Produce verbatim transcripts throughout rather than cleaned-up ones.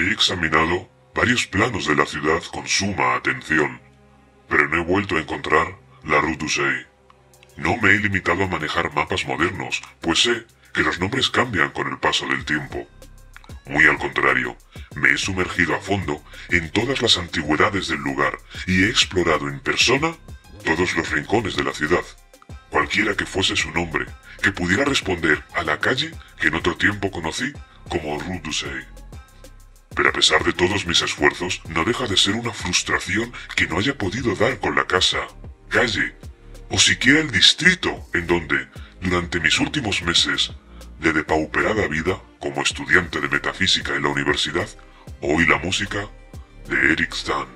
He examinado varios planos de la ciudad con suma atención, pero no he vuelto a encontrar la Rue du Zay. No me he limitado a manejar mapas modernos, pues sé que los nombres cambian con el paso del tiempo. Muy al contrario, me he sumergido a fondo en todas las antigüedades del lugar y he explorado en persona todos los rincones de la ciudad, cualquiera que fuese su nombre, que pudiera responder a la calle que en otro tiempo conocí como Rue du Zay. Pero a pesar de todos mis esfuerzos, no deja de ser una frustración que no haya podido dar con la casa, calle, o siquiera el distrito en donde, durante mis últimos meses de depauperada vida como estudiante de metafísica en la universidad, oí la música de Erich Zann.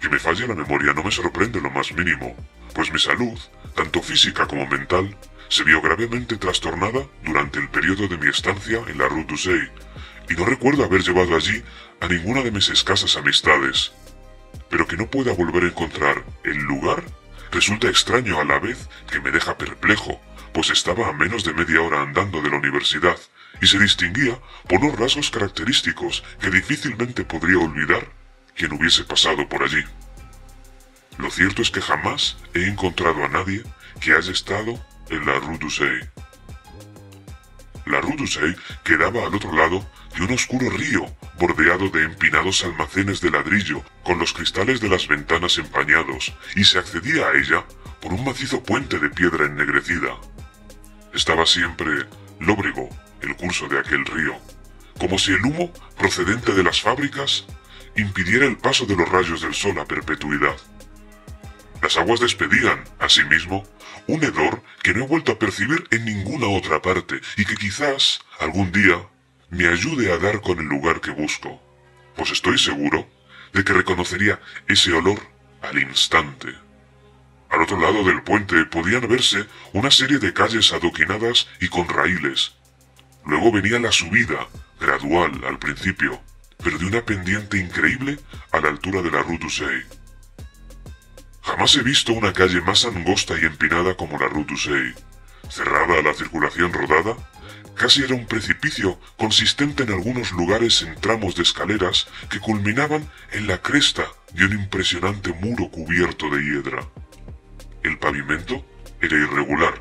Que me falle la memoria no me sorprende lo más mínimo, pues mi salud, tanto física como mental, se vio gravemente trastornada durante el periodo de mi estancia en la Rue du Zay, y no recuerdo haber llevado allí a ninguna de mis escasas amistades. Pero que no pueda volver a encontrar el lugar resulta extraño a la vez que me deja perplejo, pues estaba a menos de media hora andando de la universidad y se distinguía por unos rasgos característicos que difícilmente podría olvidar quien hubiese pasado por allí. Lo cierto es que jamás he encontrado a nadie que haya estado en la Rue du Zay. La Rue du Zay quedaba al otro lado de un oscuro río bordeado de empinados almacenes de ladrillo con los cristales de las ventanas empañados, y se accedía a ella por un macizo puente de piedra ennegrecida. Estaba siempre lóbrego el curso de aquel río, como si el humo procedente de las fábricas impidiera el paso de los rayos del sol a perpetuidad. Las aguas despedían, asimismo, un hedor que no he vuelto a percibir en ninguna otra parte y que quizás algún día me ayude a dar con el lugar que busco, pues estoy seguro de que reconocería ese olor al instante. Al otro lado del puente podían verse una serie de calles adoquinadas y con raíles. Luego venía la subida, gradual al principio, pero de una pendiente increíble a la altura de la Rue du Zay. Jamás he visto una calle más angosta y empinada como la Rue du Zay. Cerrada a la circulación rodada, casi era un precipicio consistente en algunos lugares en tramos de escaleras que culminaban en la cresta de un impresionante muro cubierto de hiedra. El pavimento era irregular,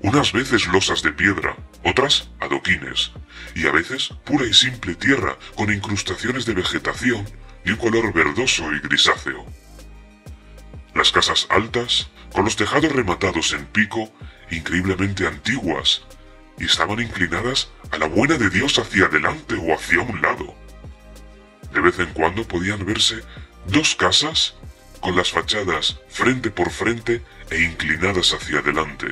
unas veces losas de piedra, otras adoquines, y a veces pura y simple tierra con incrustaciones de vegetación de un color verdoso y grisáceo. Las casas altas, con los tejados rematados en pico, increíblemente antiguas, y estaban inclinadas a la buena de Dios hacia adelante o hacia un lado. De vez en cuando podían verse dos casas con las fachadas frente por frente e inclinadas hacia adelante,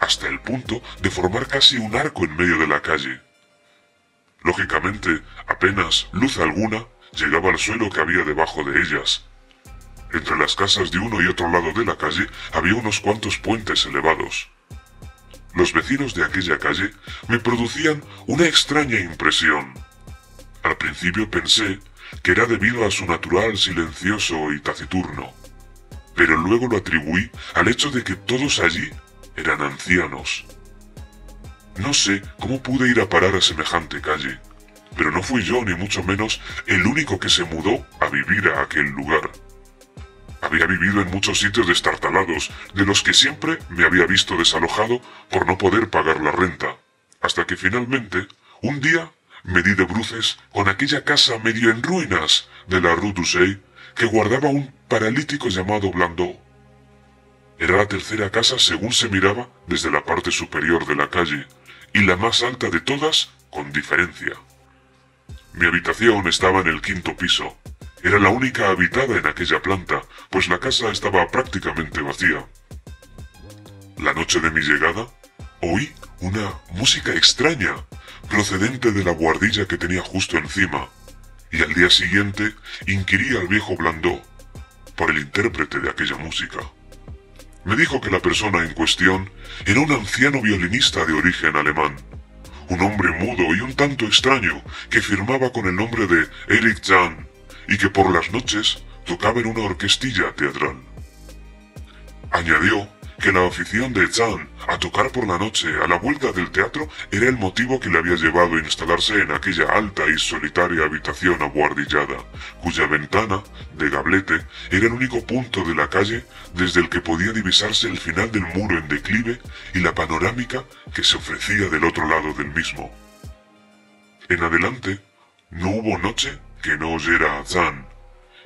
hasta el punto de formar casi un arco en medio de la calle. Lógicamente, apenas luz alguna llegaba al suelo que había debajo de ellas. Entre las casas de uno y otro lado de la calle había unos cuantos puentes elevados. Los vecinos de aquella calle me producían una extraña impresión. Al principio pensé que era debido a su natural silencioso y taciturno, pero luego lo atribuí al hecho de que todos allí eran ancianos. No sé cómo pude ir a parar a semejante calle, pero no fui yo ni mucho menos el único que se mudó a vivir a aquel lugar. Había vivido en muchos sitios destartalados, de los que siempre me había visto desalojado por no poder pagar la renta, hasta que finalmente, un día, me di de bruces con aquella casa medio en ruinas de la Rue du Zay que guardaba un paralítico llamado Blandot. Era la tercera casa según se miraba desde la parte superior de la calle, y la más alta de todas con diferencia. Mi habitación estaba en el quinto piso. Era la única habitada en aquella planta, pues la casa estaba prácticamente vacía. La noche de mi llegada, oí una música extraña, procedente de la buhardilla que tenía justo encima, y al día siguiente inquirí al viejo Blandot por el intérprete de aquella música. Me dijo que la persona en cuestión era un anciano violinista de origen alemán, un hombre mudo y un tanto extraño que firmaba con el nombre de Erich Zann y que por las noches tocaba en una orquestilla teatral. Añadió que la afición de Zann a tocar por la noche a la vuelta del teatro era el motivo que le había llevado a instalarse en aquella alta y solitaria habitación abuhardillada, cuya ventana, de gablete, era el único punto de la calle desde el que podía divisarse el final del muro en declive y la panorámica que se ofrecía del otro lado del mismo. En adelante, no hubo noche que no oyera a Zann,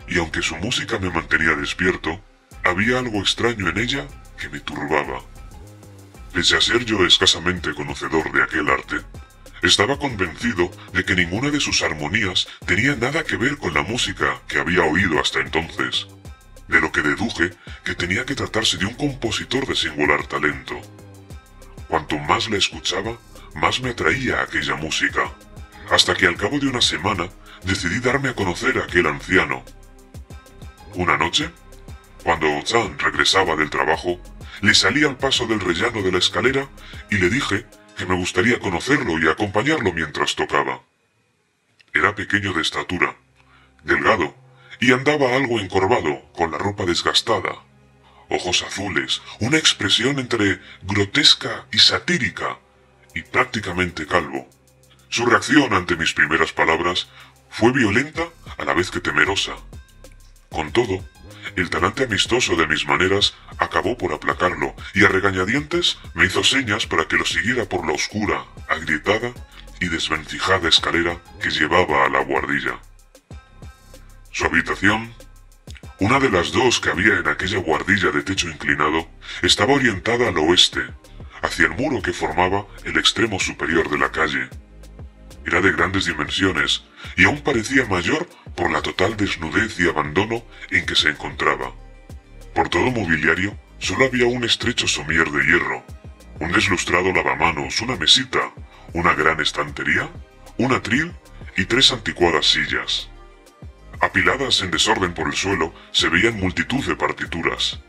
y aunque su música me mantenía despierto, había algo extraño en ella que me turbaba. Pese a ser yo escasamente conocedor de aquel arte, estaba convencido de que ninguna de sus armonías tenía nada que ver con la música que había oído hasta entonces, de lo que deduje que tenía que tratarse de un compositor de singular talento. Cuanto más la escuchaba, más me atraía aquella música, hasta que al cabo de una semana decidí darme a conocer a aquel anciano. Una noche, cuando Zann regresaba del trabajo, le salí al paso del rellano de la escalera y le dije que me gustaría conocerlo y acompañarlo mientras tocaba. Era pequeño de estatura, delgado, y andaba algo encorvado, con la ropa desgastada, ojos azules, una expresión entre grotesca y satírica, y prácticamente calvo. Su reacción ante mis primeras palabras fue violenta a la vez que temerosa. Con todo, el talante amistoso de mis maneras acabó por aplacarlo, y a regañadientes me hizo señas para que lo siguiera por la oscura, agrietada y desvencijada escalera que llevaba a la buhardilla. Su habitación, una de las dos que había en aquella buhardilla de techo inclinado, estaba orientada al oeste, hacia el muro que formaba el extremo superior de la calle. Era de grandes dimensiones, y aún parecía mayor por la total desnudez y abandono en que se encontraba. Por todo mobiliario solo había un estrecho somier de hierro, un deslustrado lavamanos, una mesita, una gran estantería, un atril y tres anticuadas sillas. Apiladas en desorden por el suelo se veían multitud de partituras.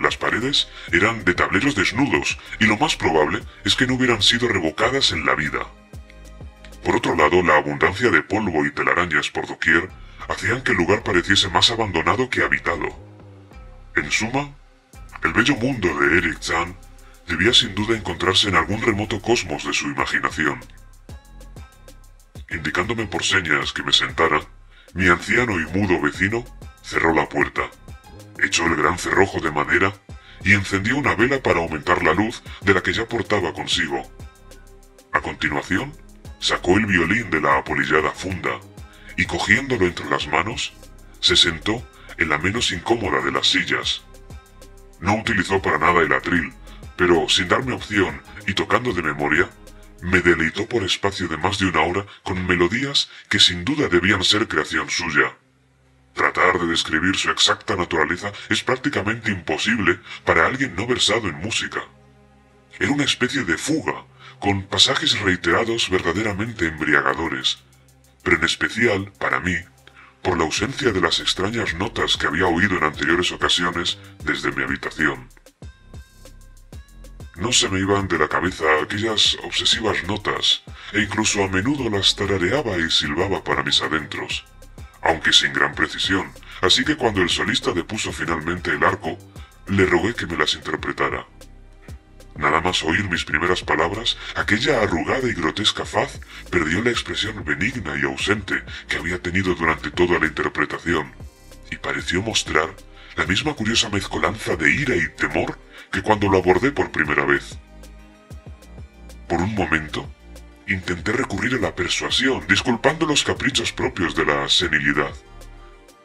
Las paredes eran de tableros desnudos, y lo más probable es que no hubieran sido revocadas en la vida. Por otro lado, la abundancia de polvo y telarañas por doquier hacían que el lugar pareciese más abandonado que habitado. En suma, el bello mundo de Erich Zann debía sin duda encontrarse en algún remoto cosmos de su imaginación. Indicándome por señas que me sentara, mi anciano y mudo vecino cerró la puerta, echó el gran cerrojo de madera y encendió una vela para aumentar la luz de la que ya portaba consigo. A continuación, sacó el violín de la apolillada funda y, cogiéndolo entre las manos, se sentó en la menos incómoda de las sillas. No utilizó para nada el atril, pero sin darme opción y tocando de memoria, me deleitó por espacio de más de una hora con melodías que sin duda debían ser creación suya. Tratar de describir su exacta naturaleza es prácticamente imposible para alguien no versado en música. Era una especie de fuga, con pasajes reiterados verdaderamente embriagadores, pero en especial, para mí, por la ausencia de las extrañas notas que había oído en anteriores ocasiones desde mi habitación. No se me iban de la cabeza aquellas obsesivas notas, e incluso a menudo las tarareaba y silbaba para mis adentros, aunque sin gran precisión, así que cuando el solista depuso finalmente el arco, le rogué que me las interpretara. Nada más oír mis primeras palabras, aquella arrugada y grotesca faz perdió la expresión benigna y ausente que había tenido durante toda la interpretación, y pareció mostrar la misma curiosa mezcolanza de ira y temor que cuando lo abordé por primera vez. Por un momento, intenté recurrir a la persuasión, disculpando los caprichos propios de la senilidad.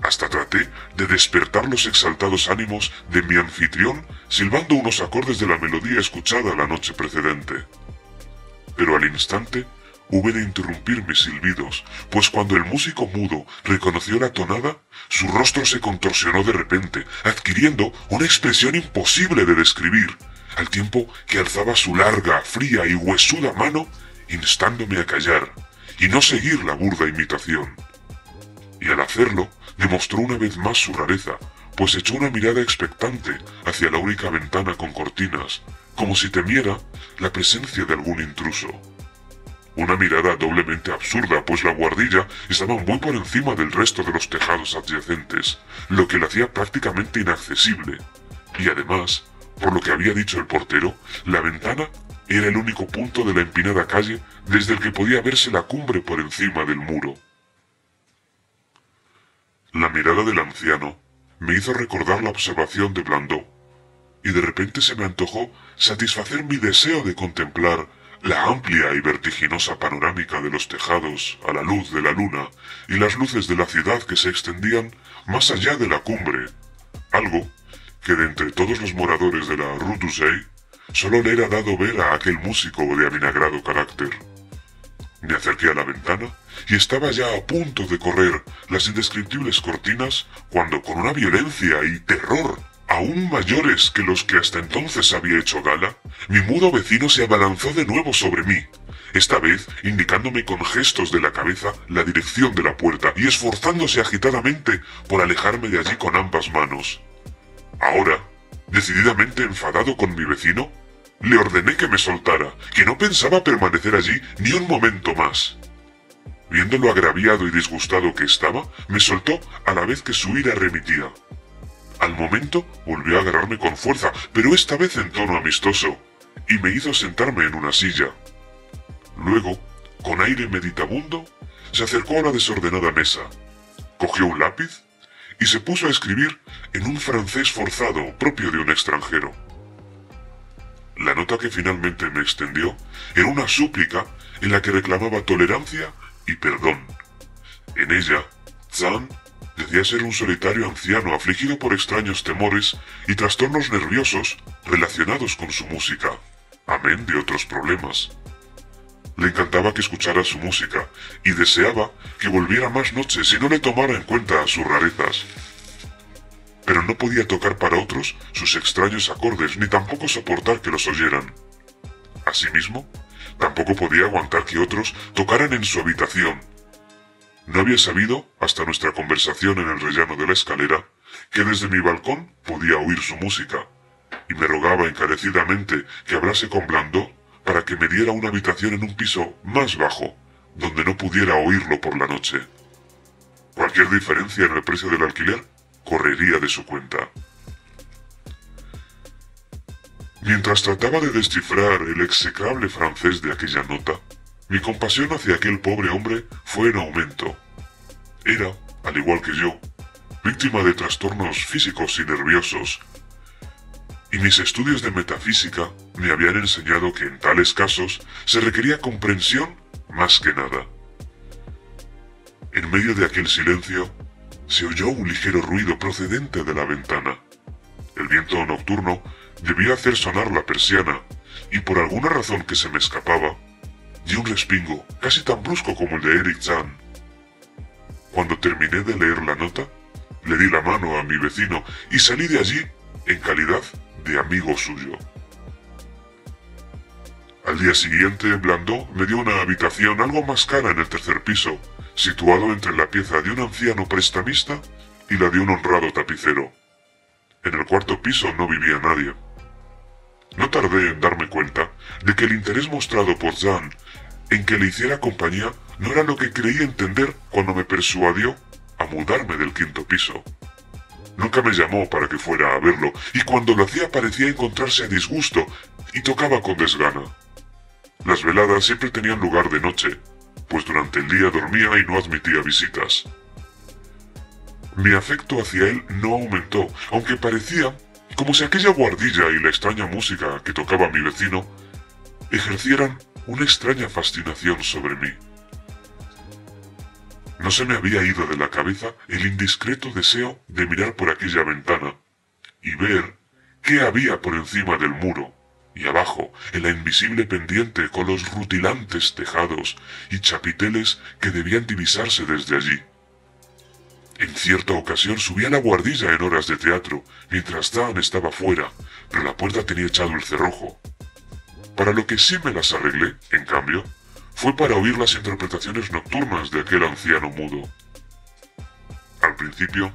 Hasta traté de despertar los exaltados ánimos de mi anfitrión silbando unos acordes de la melodía escuchada la noche precedente. Pero al instante hube de interrumpir mis silbidos, pues cuando el músico mudo reconoció la tonada, su rostro se contorsionó de repente, adquiriendo una expresión imposible de describir, al tiempo que alzaba su larga, fría y huesuda mano, instándome a callar y no seguir la burda imitación. Y al hacerlo, demostró una vez más su rareza, pues echó una mirada expectante hacia la única ventana con cortinas, como si temiera la presencia de algún intruso. Una mirada doblemente absurda, pues la buhardilla estaba muy por encima del resto de los tejados adyacentes, lo que la hacía prácticamente inaccesible, y además Por lo que había dicho el portero, la ventana era el único punto de la empinada calle desde el que podía verse la cumbre por encima del muro. La mirada del anciano me hizo recordar la observación de Blandot, y de repente se me antojó satisfacer mi deseo de contemplar la amplia y vertiginosa panorámica de los tejados a la luz de la luna y las luces de la ciudad que se extendían más allá de la cumbre, algo que de entre todos los moradores de la Rue du Zay solo le era dado ver a aquel músico de avinagrado carácter. Me acerqué a la ventana y estaba ya a punto de correr las indescriptibles cortinas cuando, con una violencia y terror aún mayores que los que hasta entonces había hecho gala, mi mudo vecino se abalanzó de nuevo sobre mí, esta vez indicándome con gestos de la cabeza la dirección de la puerta y esforzándose agitadamente por alejarme de allí con ambas manos. Ahora, decididamente enfadado con mi vecino, le ordené que me soltara, que no pensaba permanecer allí ni un momento más. Viendo lo agraviado y disgustado que estaba, me soltó a la vez que su ira remitía. Al momento volvió a agarrarme con fuerza, pero esta vez en tono amistoso, y me hizo sentarme en una silla. Luego, con aire meditabundo, se acercó a la desordenada mesa, cogió un lápiz y se puso a escribir en un francés forzado propio de un extranjero. La nota que finalmente me extendió era una súplica en la que reclamaba tolerancia y perdón. En ella, Zann decía ser un solitario anciano afligido por extraños temores y trastornos nerviosos relacionados con su música, amén de otros problemas. Le encantaba que escuchara su música y deseaba que volviera más noches y no le tomara en cuenta sus rarezas. Pero no podía tocar para otros sus extraños acordes ni tampoco soportar que los oyeran. Asimismo, tampoco podía aguantar que otros tocaran en su habitación. No había sabido, hasta nuestra conversación en el rellano de la escalera, que desde mi balcón podía oír su música, y me rogaba encarecidamente que hablase con Blandot para que me diera una habitación en un piso más bajo, donde no pudiera oírlo por la noche. Cualquier diferencia en el precio del alquiler correría de su cuenta. Mientras trataba de descifrar el execrable francés de aquella nota, mi compasión hacia aquel pobre hombre fue en aumento. Era, al igual que yo, víctima de trastornos físicos y nerviosos, y mis estudios de metafísica me habían enseñado que en tales casos se requería comprensión más que nada. En medio de aquel silencio, se oyó un ligero ruido procedente de la ventana. El viento nocturno debía hacer sonar la persiana, y por alguna razón que se me escapaba, di un respingo casi tan brusco como el de Erich Zann. Cuando terminé de leer la nota, le di la mano a mi vecino y salí de allí en calidad de amigo suyo. Al día siguiente, Blandot me dio una habitación algo más cara en el tercer piso, situado entre la pieza de un anciano prestamista y la de un honrado tapicero. En el cuarto piso no vivía nadie. No tardé en darme cuenta de que el interés mostrado por Zann en que le hiciera compañía no era lo que creí entender cuando me persuadió a mudarme del quinto piso. Nunca me llamó para que fuera a verlo, y cuando lo hacía parecía encontrarse a disgusto y tocaba con desgana. Las veladas siempre tenían lugar de noche, pues durante el día dormía y no admitía visitas. Mi afecto hacia él no aumentó, aunque parecía como si aquella guardilla y la extraña música que tocaba mi vecino ejercieran una extraña fascinación sobre mí. No se me había ido de la cabeza el indiscreto deseo de mirar por aquella ventana y ver qué había por encima del muro y abajo en la invisible pendiente con los rutilantes tejados y chapiteles que debían divisarse desde allí. En cierta ocasión subí a la guardilla en horas de teatro, mientras Zann estaba fuera, pero la puerta tenía echado el cerrojo. Para lo que sí me las arreglé, en cambio, fue para oír las interpretaciones nocturnas de aquel anciano mudo. Al principio,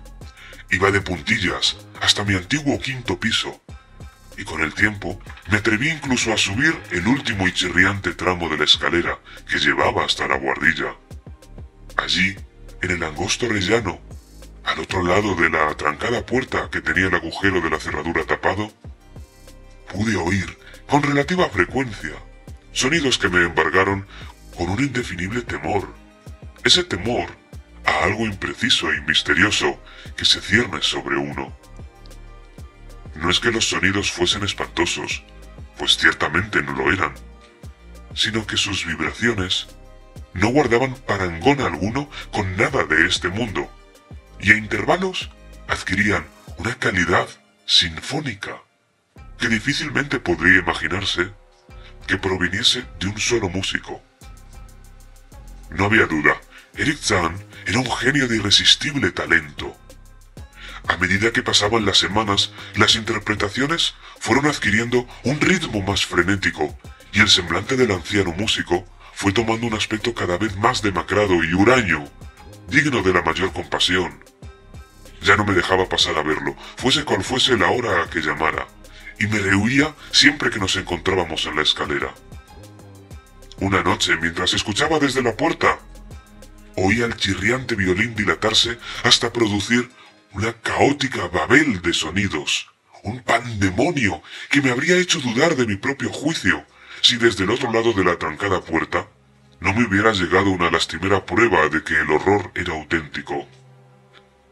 iba de puntillas hasta mi antiguo quinto piso, y con el tiempo me atreví incluso a subir el último y chirriante tramo de la escalera que llevaba hasta la guardilla. Allí, en el angosto rellano, al otro lado de la atrancada puerta que tenía el agujero de la cerradura tapado, pude oír, con relativa frecuencia, sonidos que me embargaron con un indefinible temor. Ese temor a algo impreciso y misterioso que se cierne sobre uno. No es que los sonidos fuesen espantosos, pues ciertamente no lo eran, sino que sus vibraciones no guardaban parangón alguno con nada de este mundo, y a intervalos adquirían una calidad sinfónica que difícilmente podría imaginarse que proviniese de un solo músico. No había duda, Erich Zann era un genio de irresistible talento. A medida que pasaban las semanas, las interpretaciones fueron adquiriendo un ritmo más frenético, y el semblante del anciano músico fue tomando un aspecto cada vez más demacrado y huraño, digno de la mayor compasión. Ya no me dejaba pasar a verlo, fuese cual fuese la hora a que llamara, y me rehuía siempre que nos encontrábamos en la escalera. Una noche, mientras escuchaba desde la puerta, oía el chirriante violín dilatarse hasta producir una caótica babel de sonidos, un pandemonio que me habría hecho dudar de mi propio juicio si desde el otro lado de la trancada puerta no me hubiera llegado una lastimera prueba de que el horror era auténtico.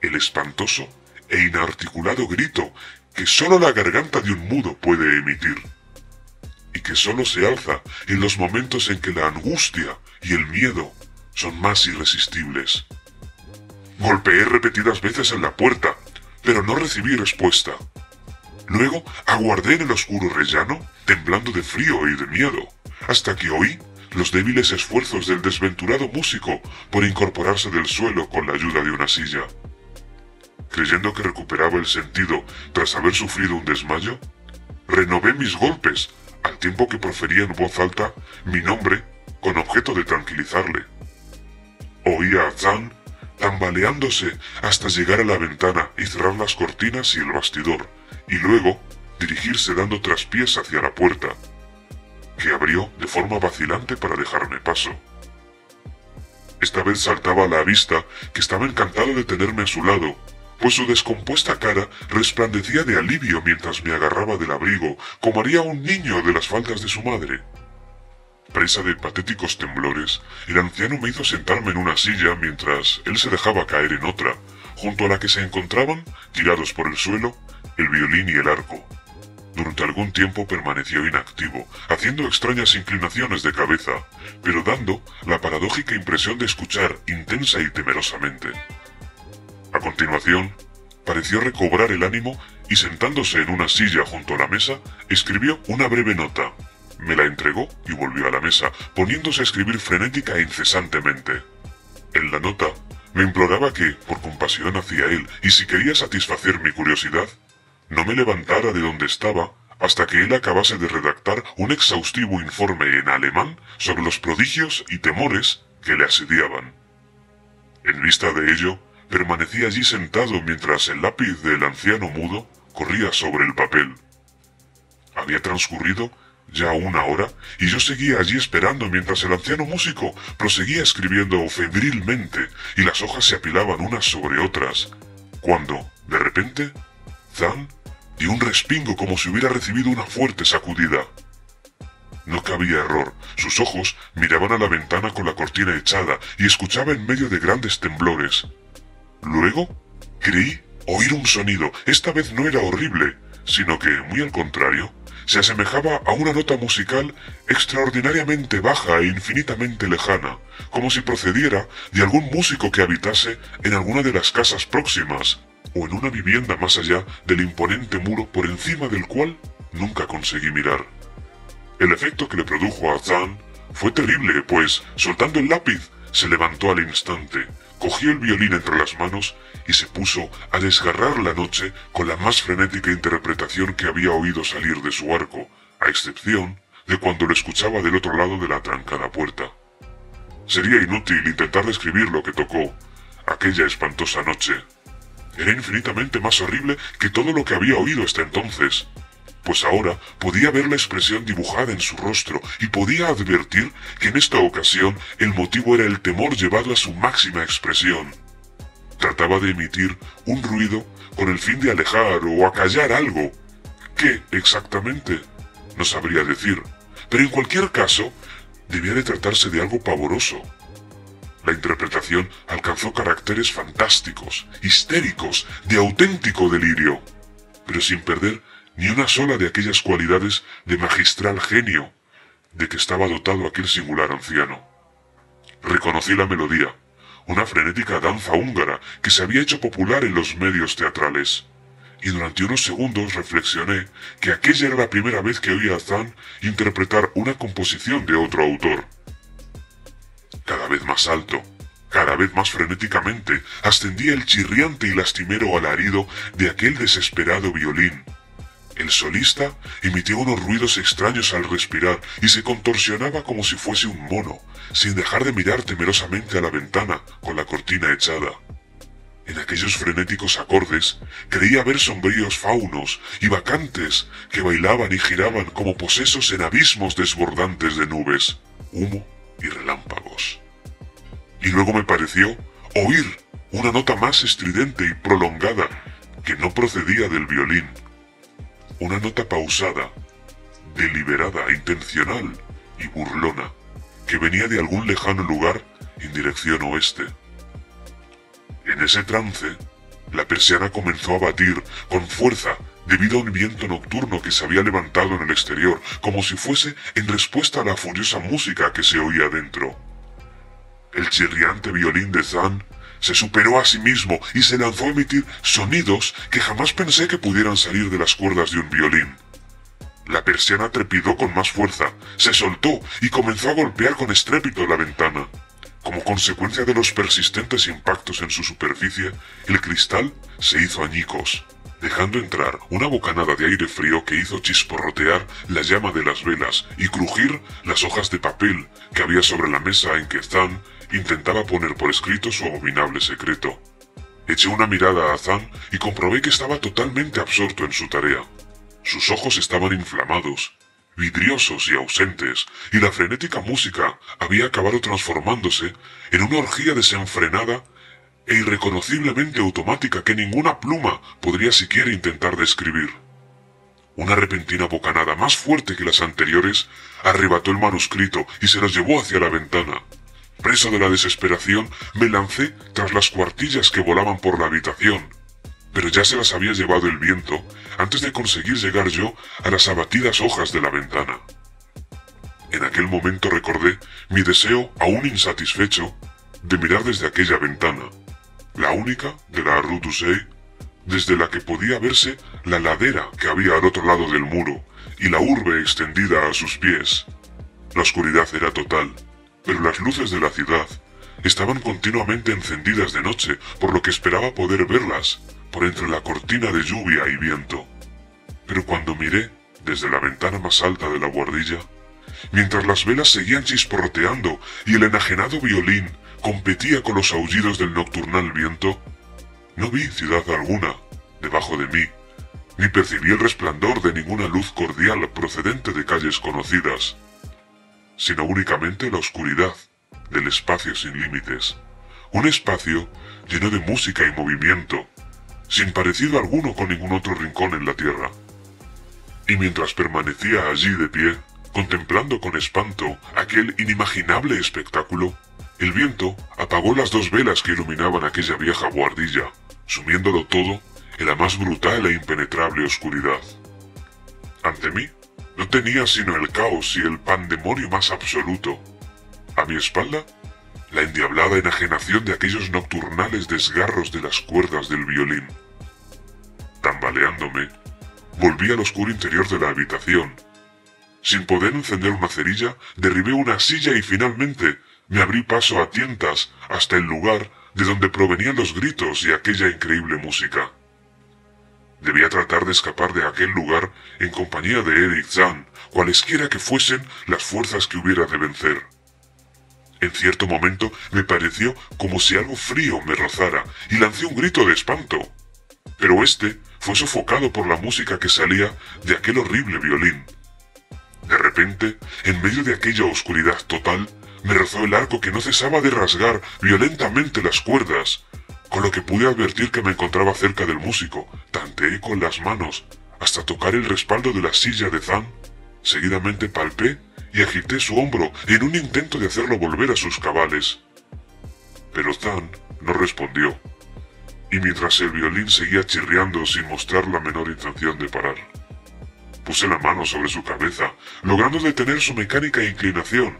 El espantoso e inarticulado grito que sólo la garganta de un mudo puede emitir, y que sólo se alza en los momentos en que la angustia y el miedo son más irresistibles. Golpeé repetidas veces en la puerta, pero no recibí respuesta. Luego aguardé en el oscuro rellano, temblando de frío y de miedo, hasta que oí los débiles esfuerzos del desventurado músico por incorporarse del suelo con la ayuda de una silla. Creyendo que recuperaba el sentido tras haber sufrido un desmayo, renové mis golpes, al tiempo que profería en voz alta mi nombre con objeto de tranquilizarle. Oía a Zann tambaleándose hasta llegar a la ventana y cerrar las cortinas y el bastidor, y luego dirigirse dando traspiés hacia la puerta, que abrió de forma vacilante para dejarme paso. Esta vez saltaba a la vista que estaba encantado de tenerme a su lado, pues su descompuesta cara resplandecía de alivio mientras me agarraba del abrigo, como haría un niño de las faldas de su madre. Presa de patéticos temblores, el anciano me hizo sentarme en una silla mientras él se dejaba caer en otra, junto a la que se encontraban, tirados por el suelo, el violín y el arco. Durante algún tiempo permaneció inactivo, haciendo extrañas inclinaciones de cabeza, pero dando la paradójica impresión de escuchar intensa y temerosamente. A continuación, pareció recobrar el ánimo y sentándose en una silla junto a la mesa, escribió una breve nota. Me la entregó y volvió a la mesa, poniéndose a escribir frenética e incesantemente. En la nota, me imploraba que, por compasión hacia él, y si quería satisfacer mi curiosidad, no me levantara de donde estaba hasta que él acabase de redactar un exhaustivo informe en alemán sobre los prodigios y temores que le asediaban. En vista de ello, permanecí allí sentado mientras el lápiz del anciano mudo corría sobre el papel. Había transcurrido ya una hora, y yo seguía allí esperando mientras el anciano músico proseguía escribiendo febrilmente, y las hojas se apilaban unas sobre otras, cuando, de repente, Zann dio un respingo como si hubiera recibido una fuerte sacudida. No cabía error, sus ojos miraban a la ventana con la cortina echada, y escuchaba en medio de grandes temblores. Luego, creí oír un sonido, esta vez no era horrible, sino que, muy al contrario, se asemejaba a una nota musical extraordinariamente baja e infinitamente lejana, como si procediera de algún músico que habitase en alguna de las casas próximas, o en una vivienda más allá del imponente muro por encima del cual nunca conseguí mirar. El efecto que le produjo a Zann fue terrible, pues, soltando el lápiz, se levantó al instante, cogió el violín entre las manos y se puso a desgarrar la noche con la más frenética interpretación que había oído salir de su arco, a excepción de cuando lo escuchaba del otro lado de la trancada puerta. Sería inútil intentar describir lo que tocó aquella espantosa noche. Era infinitamente más horrible que todo lo que había oído hasta entonces, pues ahora podía ver la expresión dibujada en su rostro y podía advertir que en esta ocasión el motivo era el temor llevado a su máxima expresión. Trataba de emitir un ruido con el fin de alejar o acallar algo ¿Qué exactamente? No sabría decir, pero en cualquier caso, debía de tratarse de algo pavoroso. La interpretación alcanzó caracteres fantásticos, histéricos, de auténtico delirio, pero sin perder ni una sola de aquellas cualidades de magistral genio de que estaba dotado aquel singular anciano. Reconocí la melodía, una frenética danza húngara que se había hecho popular en los medios teatrales, y durante unos segundos reflexioné que aquella era la primera vez que oía a Zann interpretar una composición de otro autor. Cada vez más alto, cada vez más frenéticamente, ascendía el chirriante y lastimero alarido de aquel desesperado violín. El solista emitió unos ruidos extraños al respirar y se contorsionaba como si fuese un mono, sin dejar de mirar temerosamente a la ventana con la cortina echada. En aquellos frenéticos acordes creía ver sombríos faunos y bacantes que bailaban y giraban como posesos en abismos desbordantes de nubes, humo y relámpagos. Y luego me pareció oír una nota más estridente y prolongada que no procedía del violín. Una nota pausada, deliberada, intencional y burlona, que venía de algún lejano lugar en dirección oeste. En ese trance, la persiana comenzó a batir con fuerza debido a un viento nocturno que se había levantado en el exterior, como si fuese en respuesta a la furiosa música que se oía dentro. El chirriante violín de Zann se superó a sí mismo y se lanzó a emitir sonidos que jamás pensé que pudieran salir de las cuerdas de un violín. La persiana trepidó con más fuerza, se soltó y comenzó a golpear con estrépito la ventana. Como consecuencia de los persistentes impactos en su superficie, el cristal se hizo añicos, dejando entrar una bocanada de aire frío que hizo chisporrotear la llama de las velas y crujir las hojas de papel que había sobre la mesa en que Zann intentaba poner por escrito su abominable secreto. Eché una mirada a Zann y comprobé que estaba totalmente absorto en su tarea. Sus ojos estaban inflamados, vidriosos y ausentes, y la frenética música había acabado transformándose en una orgía desenfrenada e irreconociblemente automática que ninguna pluma podría siquiera intentar describir. Una repentina bocanada más fuerte que las anteriores arrebató el manuscrito y se los llevó hacia la ventana. Preso de la desesperación, me lancé tras las cuartillas que volaban por la habitación, pero ya se las había llevado el viento antes de conseguir llegar yo a las abatidas hojas de la ventana. En aquel momento recordé mi deseo, aún insatisfecho, de mirar desde aquella ventana, la única de la Rue du Zay, desde la que podía verse la ladera que había al otro lado del muro y la urbe extendida a sus pies. La oscuridad era total, pero las luces de la ciudad estaban continuamente encendidas de noche, por lo que esperaba poder verlas por entre la cortina de lluvia y viento. Pero cuando miré desde la ventana más alta de la buhardilla, mientras las velas seguían chisporroteando y el enajenado violín competía con los aullidos del nocturnal viento, no vi ciudad alguna debajo de mí, ni percibí el resplandor de ninguna luz cordial procedente de calles conocidas, sino únicamente la oscuridad del espacio sin límites, un espacio lleno de música y movimiento, sin parecido alguno con ningún otro rincón en la tierra. Y mientras permanecía allí de pie, contemplando con espanto aquel inimaginable espectáculo, el viento apagó las dos velas que iluminaban aquella vieja buhardilla, sumiéndolo todo en la más brutal e impenetrable oscuridad. Ante mí no tenía sino el caos y el pandemonio más absoluto. A mi espalda, la endiablada enajenación de aquellos nocturnales desgarros de las cuerdas del violín. Tambaleándome, volví al oscuro interior de la habitación. Sin poder encender una cerilla, derribé una silla y finalmente me abrí paso a tientas hasta el lugar de donde provenían los gritos y aquella increíble música. Debía tratar de escapar de aquel lugar en compañía de Erich Zann, cualesquiera que fuesen las fuerzas que hubiera de vencer. En cierto momento me pareció como si algo frío me rozara y lancé un grito de espanto, pero este fue sofocado por la música que salía de aquel horrible violín. De repente, en medio de aquella oscuridad total, me rozó el arco que no cesaba de rasgar violentamente las cuerdas, con lo que pude advertir que me encontraba cerca del músico. Tanteé con las manos hasta tocar el respaldo de la silla de Zann. Seguidamente palpé y agité su hombro en un intento de hacerlo volver a sus cabales. Pero Zann no respondió, y mientras el violín seguía chirriando sin mostrar la menor intención de parar. Puse la mano sobre su cabeza, logrando detener su mecánica inclinación,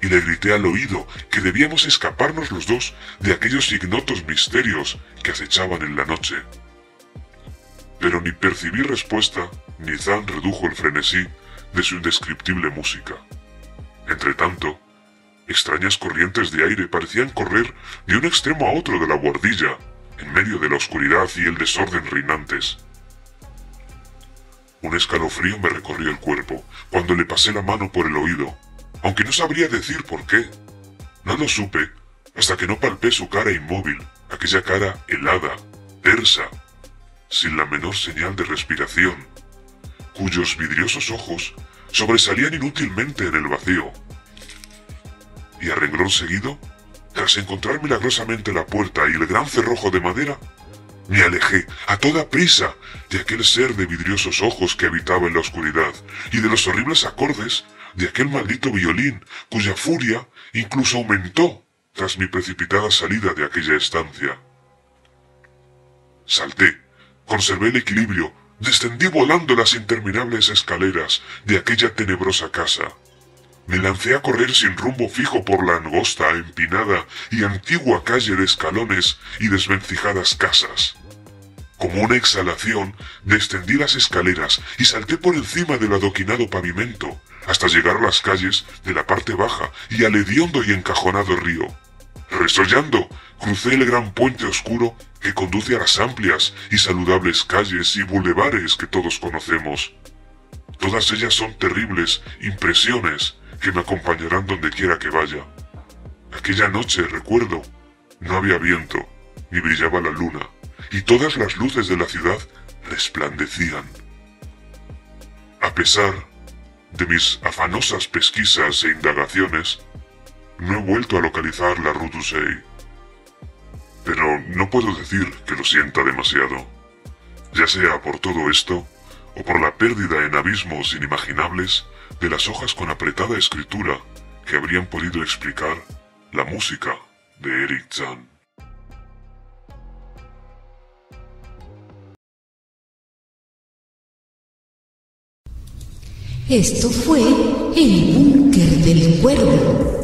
y le grité al oído que debíamos escaparnos los dos de aquellos ignotos misterios que acechaban en la noche. Pero ni percibí respuesta, ni Zann redujo el frenesí de su indescriptible música. Entretanto, extrañas corrientes de aire parecían correr de un extremo a otro de la buhardilla, en medio de la oscuridad y el desorden reinantes. Un escalofrío me recorrió el cuerpo cuando le pasé la mano por el oído, aunque no sabría decir por qué. No lo supe hasta que no palpé su cara inmóvil, aquella cara helada, tersa, sin la menor señal de respiración, cuyos vidriosos ojos sobresalían inútilmente en el vacío. Y a renglón seguido, tras encontrar milagrosamente la puerta y el gran cerrojo de madera, me alejé a toda prisa de aquel ser de vidriosos ojos que habitaba en la oscuridad y de los horribles acordes de aquel maldito violín cuya furia incluso aumentó tras mi precipitada salida de aquella estancia. Salté, conservé el equilibrio, descendí volando las interminables escaleras de aquella tenebrosa casa. Me lancé a correr sin rumbo fijo por la angosta, empinada y antigua calle de escalones y desvencijadas casas. Como una exhalación, descendí las escaleras y salté por encima del adoquinado pavimento, hasta llegar a las calles de la parte baja y al hediondo y encajonado río. Resollando, crucé el gran puente oscuro que conduce a las amplias y saludables calles y bulevares que todos conocemos. Todas ellas son terribles impresiones que me acompañarán donde quiera que vaya. Aquella noche, recuerdo, no había viento, ni brillaba la luna, y todas las luces de la ciudad resplandecían. A pesar de mis afanosas pesquisas e indagaciones, no he vuelto a localizar la Rue du Zay. Pero no puedo decir que lo sienta demasiado, ya sea por todo esto, o por la pérdida en abismos inimaginables de las hojas con apretada escritura que habrían podido explicar la música de Erich Zann. Esto fue El Búnker del Cuervo.